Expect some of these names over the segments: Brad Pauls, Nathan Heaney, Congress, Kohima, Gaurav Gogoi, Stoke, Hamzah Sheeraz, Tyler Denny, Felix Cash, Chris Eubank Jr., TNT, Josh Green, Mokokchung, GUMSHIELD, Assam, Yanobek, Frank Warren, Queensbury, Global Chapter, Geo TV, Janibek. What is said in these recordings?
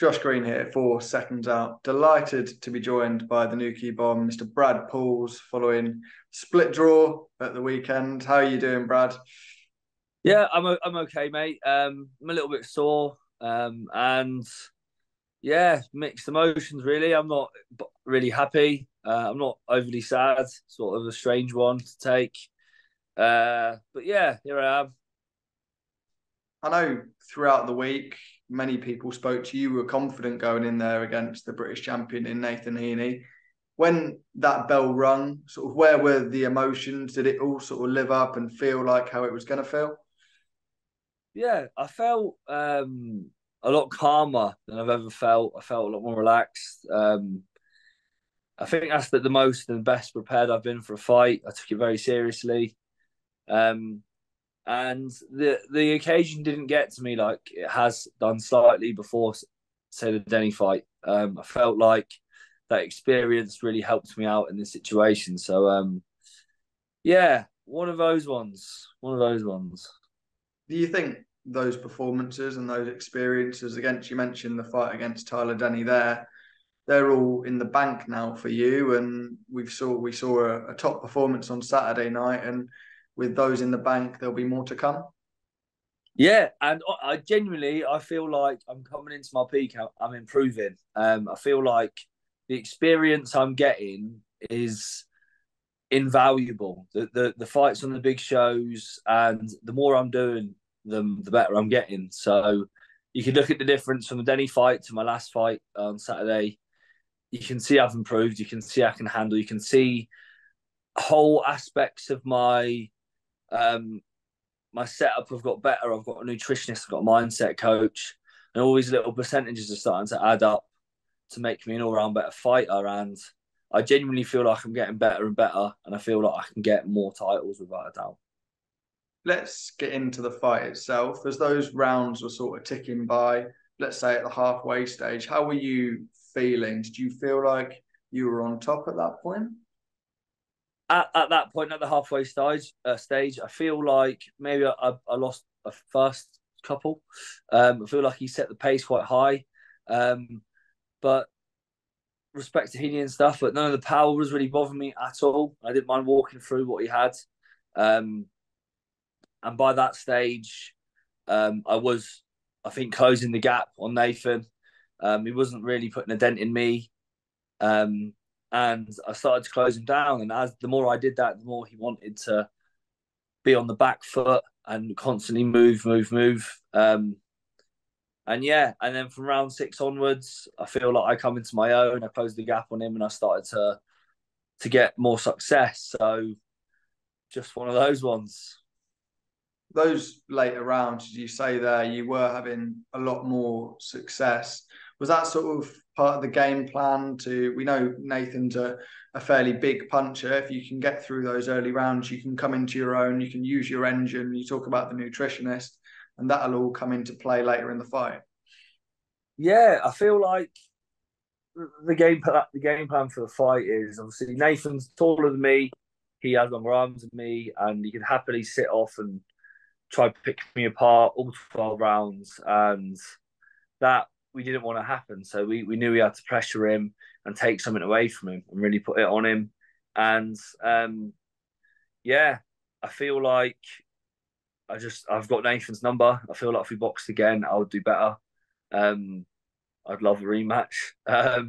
Josh Green here, 4 seconds out. Delighted to be joined by the new key bomb, Mr. Brad Pauls, following split draw at the weekend. How are you doing, Brad? Yeah, I'm okay, mate. I'm a little bit sore, and yeah, mixed emotions really. I'm not really happy. I'm not overly sad. Sort of a strange one to take, but yeah, here I am. I know throughout the week, many people spoke to you were confident going in there against the British champion in Nathan Heaney. When that bell rung, sort of where were the emotions? Did it all sort of live up and feel like how it was going to feel? Yeah, I felt a lot calmer than I've ever felt. I felt a lot more relaxed. I think that's the most and best prepared I've been for a fight. I took it very seriously. And the occasion didn't get to me like it has done slightly before, say, the Denny fight. I felt like that experience really helped me out in this situation. So, yeah, one of those ones. Do you think those performances and those experiences against, you mentioned the fight against Tyler Denny there, they're all in the bank now for you? And we saw a top performance on Saturday night, and with those in the bank, there'll be more to come. Yeah, and I feel like I'm coming into my peak. I'm improving. I feel like the experience I'm getting is invaluable. The fights on the big shows, and the more I'm doing them, the better I'm getting. So you can look at the difference from the Denny fight to my last fight on Saturday. You can see I've improved. You can see I can handle. You can see whole aspects of my my setup have got better. I've got a nutritionist, I've got a mindset coach, and all these little percentages are starting to add up to make me an all-round better fighter. And I genuinely feel like I'm getting better and better, and I feel like I can get more titles without a doubt. Let's get into the fight itself. As those rounds were sort of ticking by, let's say at the halfway stage, how were you feeling? Did you feel like you were on top at that point? At that point, at the halfway stage, I feel like maybe I lost a first couple. I feel like he set the pace quite high. But respect to Heaney and stuff, but none of the power was really bothering me at all. I didn't mind walking through what he had. And by that stage, I was, I think, closing the gap on Nathan. He wasn't really putting a dent in me. And I started to close him down. And as the more I did that, the more he wanted to be on the back foot and constantly move. And yeah, and then from round 6 onwards, I feel like I come into my own. I closed the gap on him and I started to get more success. So just one of those ones. Those later rounds, as you say there, you were having a lot more success. Was that sort of part of the game plan to, we know Nathan's a fairly big puncher. If you can get through those early rounds, you can come into your own, you can use your engine, you talk about the nutritionist, and that'll all come into play later in the fight. Yeah, I feel like the game plan for the fight is, obviously, Nathan's taller than me, he has longer arms than me, and he can happily sit off and try to pick me apart all 12 rounds, and that we didn't want to happen. So we knew we had to pressure him and take something away from him and really put it on him. And yeah, I feel like I've got Nathan's number. I feel like if we boxed again, I would do better. I'd love a rematch. And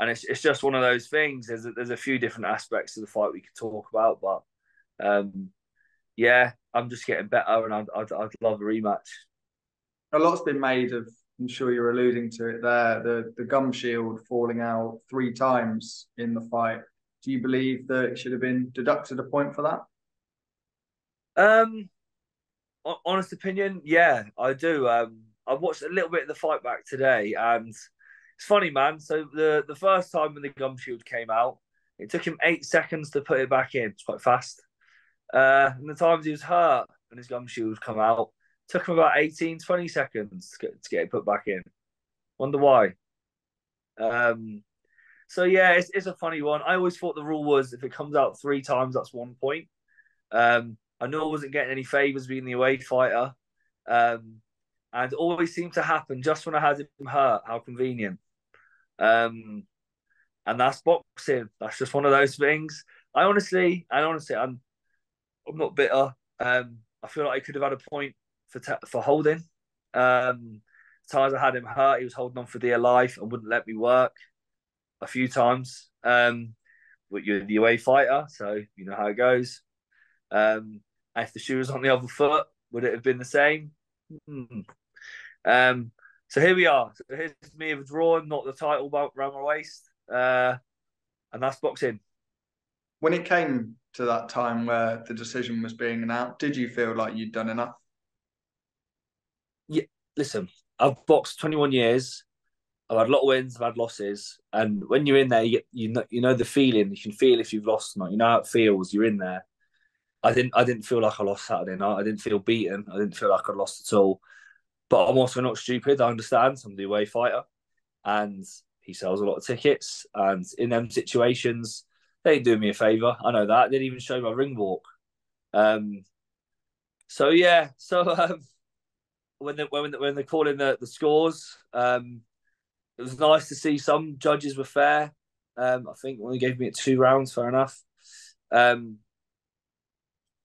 it's just one of those things. There's a few different aspects of the fight we could talk about, but yeah, I'm just getting better, and I'd love a rematch. A lot's been made of, I'm sure you're alluding to it there, the gum shield falling out 3 times in the fight. Do you believe that it should have been deducted a point for that? Honest opinion, yeah, I do. I watched a little bit of the fight back today, and it's funny, man. So the first time when the gum shield came out, it took him 8 seconds to put it back in. It's quite fast. And the times he was hurt and his gum shield come out, took him about 18, 20 seconds to get it put back in. Wonder why. So, yeah, it's a funny one. I always thought the rule was if it comes out 3 times, that's 1 point. I know I wasn't getting any favours being the away fighter. and always seemed to happen just when I had him hurt. How convenient. And that's boxing. That's just one of those things. I honestly, I'm not bitter. I feel like I could have had a point for holding. Times I had him hurt, he was holding on for dear life and wouldn't let me work a few times. But you're the UA fighter, so you know how it goes. If the shoe was on the other foot, would it have been the same? So here we are. So here's me with a draw, not the title belt around my waist. And that's boxing. When it came to that time where the decision was being announced, did you feel like you'd done enough? Yeah, listen, I've boxed 21 years. I've had a lot of wins, I've had losses. And when you're in there, you know the feeling. You can feel if you've lost or not. You know how it feels. You're in there. I didn't feel like I lost Saturday night. I didn't feel beaten. I didn't feel like I lost at all. But I'm also not stupid. I understand. I'm the away fighter. And he sells a lot of tickets. And in them situations, they ain't doing me a favour. I know that. They didn't even show my ring walk. So, yeah. So, when they're calling the scores, it was nice to see some judges were fair. I think only gave me 2 rounds, fair enough.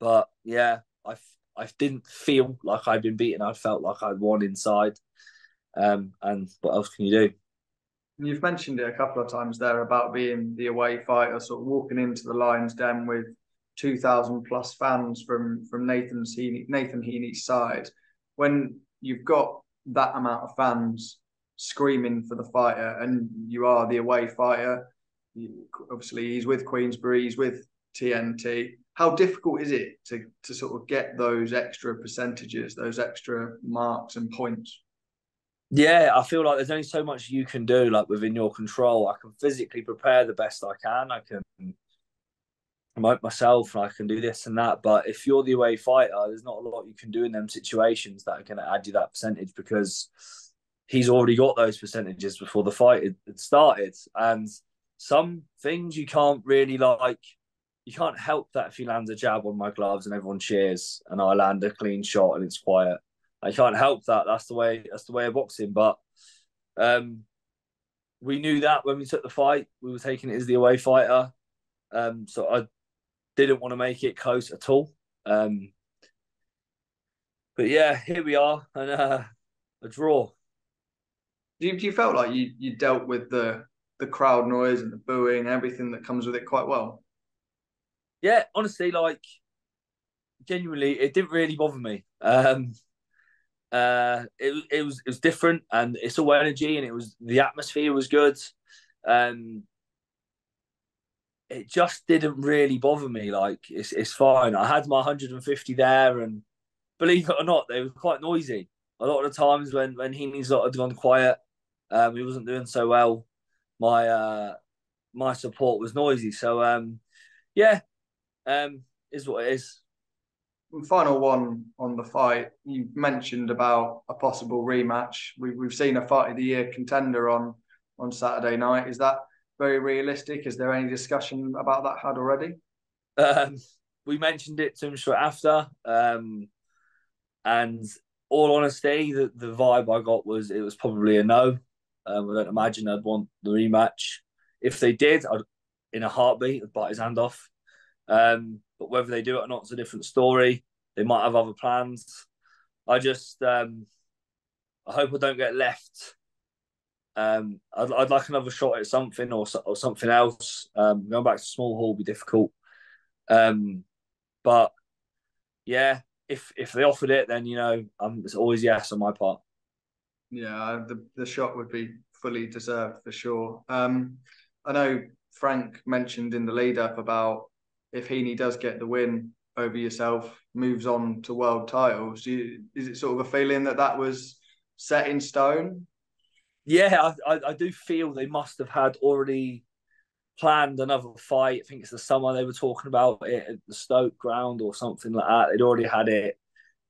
But, yeah, I didn't feel like I'd been beaten. I felt like I'd won inside. And what else can you do? You've mentioned it a couple of times there about being the away fighter, sort of walking into the Lions' Den with 2,000-plus fans from Nathan Heaney's side. When you've got that amount of fans screaming for the fighter and you are the away fighter, obviously he's with Queensbury, he's with TNT. How difficult is it to sort of get those extra percentages, those extra marks and points? Yeah, I feel like there's only so much you can do, like within your control. I can physically prepare the best I can. I can promote myself and I can do this and that. But if you're the away fighter, there's not a lot you can do in them situations that are going to add you that percentage, because he's already got those percentages before the fight had started. And some things you can't really like. You can't help that if he lands a jab on my gloves and everyone cheers and I land a clean shot and it's quiet. I can't help that. That's the way of boxing. But we knew that when we took the fight, we were taking it as the away fighter. So I didn't want to make it close at all. But yeah, here we are, and a draw. Do you felt like you dealt with the crowd noise and the booing and everything that comes with it quite well? Yeah, honestly, like, genuinely, it didn't really bother me. It was different, and it's all energy, and it was, the atmosphere was good. It just didn't really bother me. Like, it's fine. I had my 150 there, and believe it or not, they were quite noisy. A lot of the times when Heaney's lot had gone quiet, he wasn't doing so well. My support was noisy, so yeah. Is what it is. Final one on the fight. You mentioned about a possible rematch. We've seen a fight of the year contender on Saturday night. Is that very realistic? Is there any discussion about that had already? We mentioned it to him short after. And all honesty, the vibe I got was it was probably a no. I don't imagine I'd want the rematch. If they did, I'd, in a heartbeat, I'd bite his hand off. But whether they do it or not is a different story. They might have other plans. I just, I hope I don't get left. I'd like another shot at something or something else. Going back to small hall will be difficult. But yeah, if they offered it, then you know, it's always yes on my part. Yeah, the shot would be fully deserved for sure. I know Frank mentioned in the lead up about, if Heaney does get the win over yourself, moves on to world titles, is it sort of a feeling that was set in stone? Yeah, I do feel they must have had already planned another fight. I think it's the summer they were talking about it at the Stoke ground or something like that. They'd already had it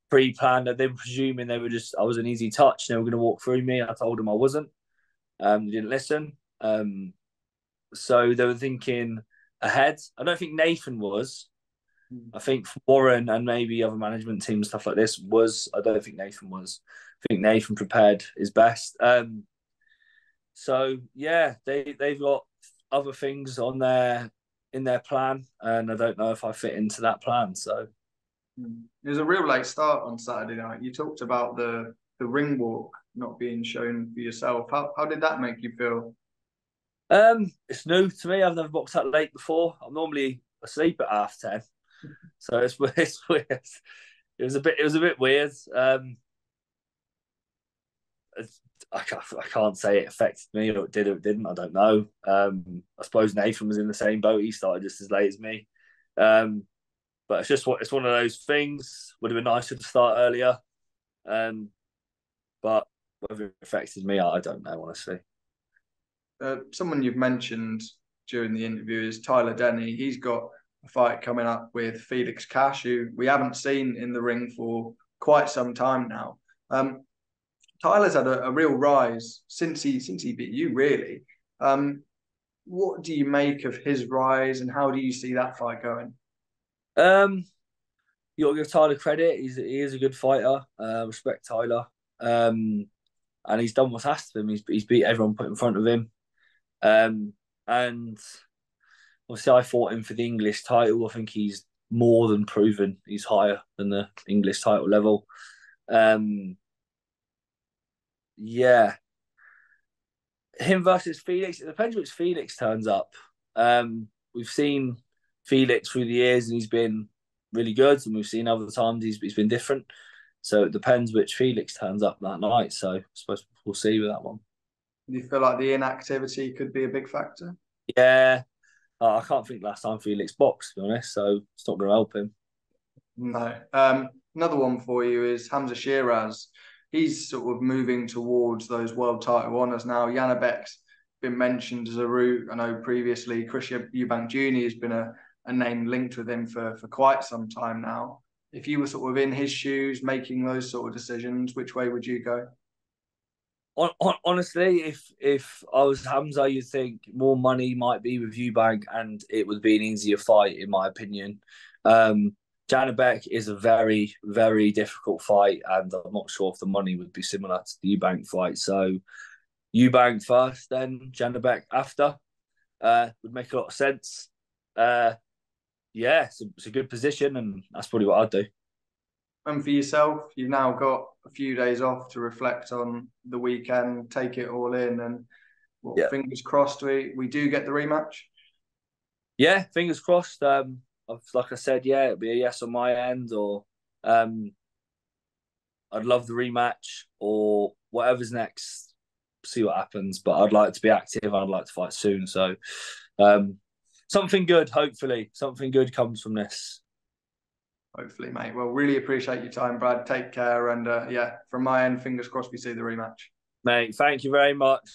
pre-planned. They were presuming I was an easy touch and they were going to walk through me. I told them I wasn't. They didn't listen. So they were thinking ahead. I don't think Nathan was. I think Warren and maybe other management team, stuff like this, was. I don't think Nathan was. I think Nathan prepared his best. So yeah, they've got other things on their in their plan, and I don't know if I fit into that plan. So it was a real late start on Saturday night. You talked about the ring walk not being shown for yourself. How did that make you feel? It's new to me. I've never boxed that late before. I'm normally asleep at 10:30, so it's weird. It was a bit weird. I can't say it affected me or it did or it didn't. I don't know. I suppose Nathan was in the same boat. He started just as late as me. But it's just it's one of those things. Would have been nicer to start earlier. But whether it affected me, I don't know, honestly. Someone you've mentioned during the interview is Tyler Denny. He's got a fight coming up with Felix Cash, who we haven't seen in the ring for quite some time now. Tyler's had a real rise since he beat you, really. What do you make of his rise, and how do you see that fight going? You'll give Tyler credit. He is a good fighter. Respect Tyler. And he's done what's asked of him. He's beat everyone put in front of him. And obviously, I fought him for the English title. I think he's more than proven. He's higher than the English title level. Yeah. Him versus Felix, it depends which Felix turns up. We've seen Felix through the years and he's been really good, and we've seen other times he's been different. So it depends which Felix turns up that night. So I suppose we'll see with that one. Do you feel like the inactivity could be a big factor? Yeah. I can't think last time Felix boxed, to be honest, so it's not going to help him. No. Another one for you is Hamzah Sheeraz. He's sort of moving towards those world title honours now. Yanobek's been mentioned as a route. I know previously Chris Eubank Jr. has been a name linked with him for quite some time now. If you were sort of in his shoes, making those sort of decisions, which way would you go? Honestly, if I was Hamzah, you'd think more money might be with Eubank and it would be an easier fight, in my opinion. Janibek is a very, very difficult fight, and I'm not sure if the money would be similar to the Eubank fight. So Eubank first, then Janibek after. Would make a lot of sense. Yeah, it's a good position, and that's probably what I'd do. And for yourself, you've now got a few days off to reflect on the weekend, take it all in, and fingers crossed we do get the rematch. Yeah, fingers crossed. Like I said, yeah, it'll be a yes on my end, or I'd love the rematch or whatever's next, see what happens. But I'd like to be active. I'd like to fight soon. So something good, hopefully. Something good comes from this. Hopefully, mate. Well, really appreciate your time, Brad. Take care. And yeah, from my end, fingers crossed we see the rematch. Mate, thank you very much.